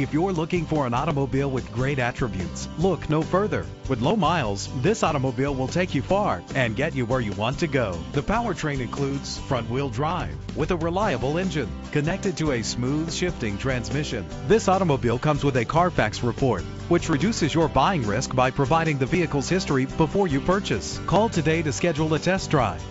If you're looking for an automobile with great attributes, look no further. With low miles, this automobile will take you far and get you where you want to go. The powertrain includes front-wheel drive with a reliable engine connected to a smooth shifting transmission. This automobile comes with a Carfax report, which reduces your buying risk by providing the vehicle's history before you purchase. Call today to schedule a test drive.